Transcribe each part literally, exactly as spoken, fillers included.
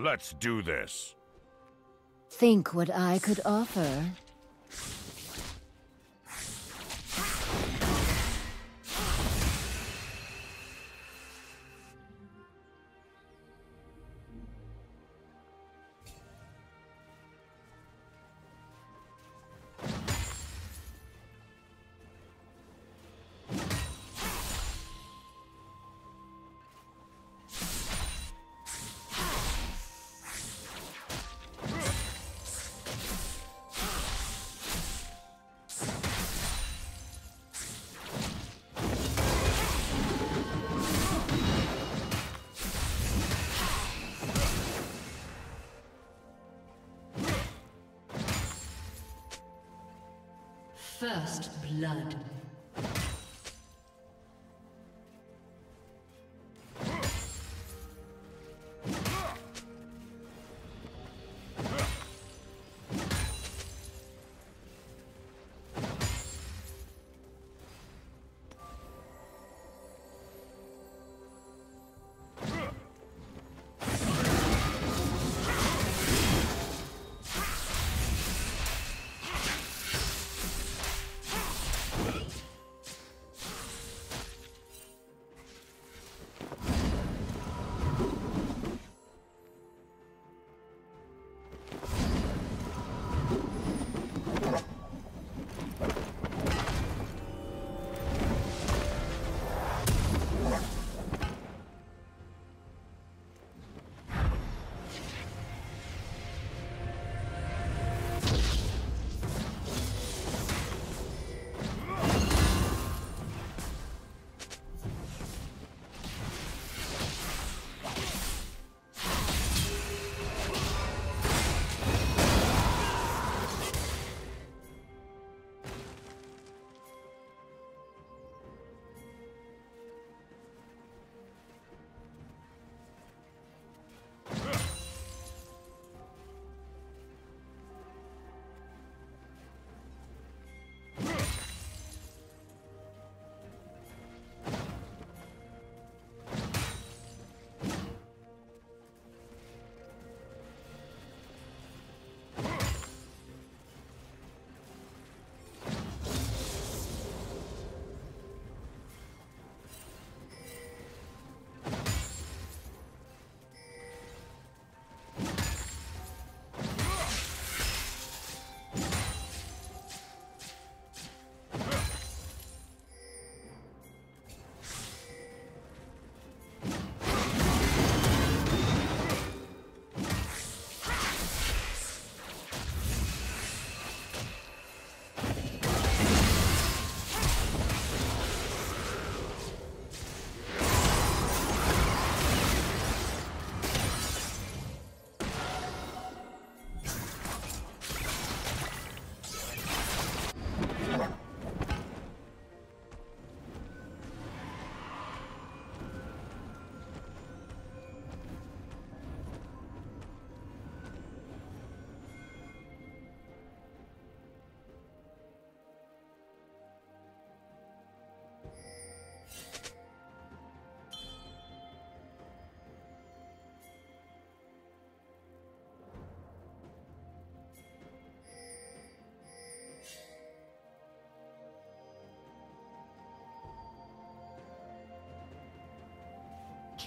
Let's do this. Think what I could offer. First blood.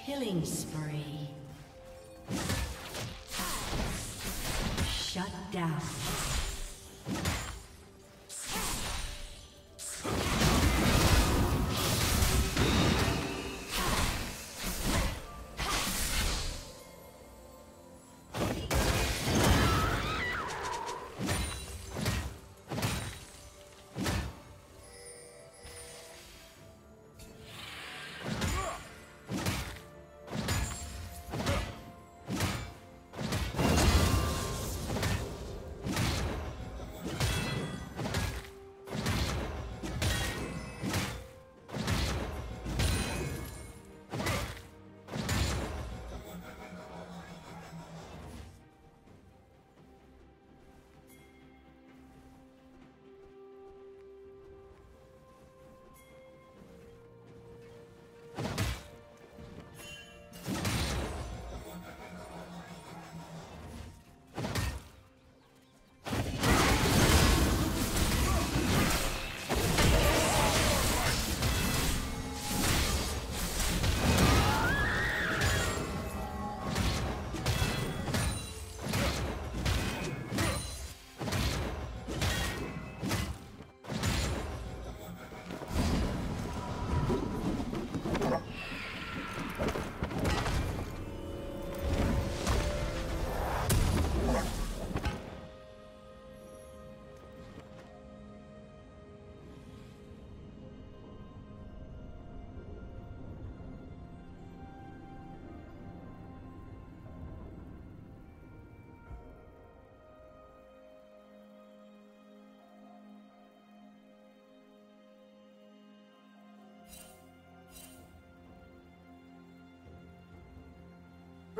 Killing spree. Shut down.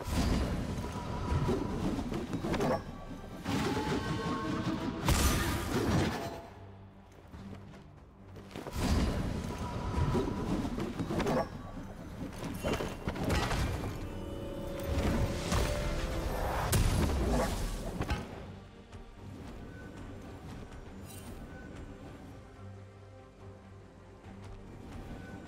Executed. Red team's turret has been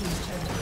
Team's turn.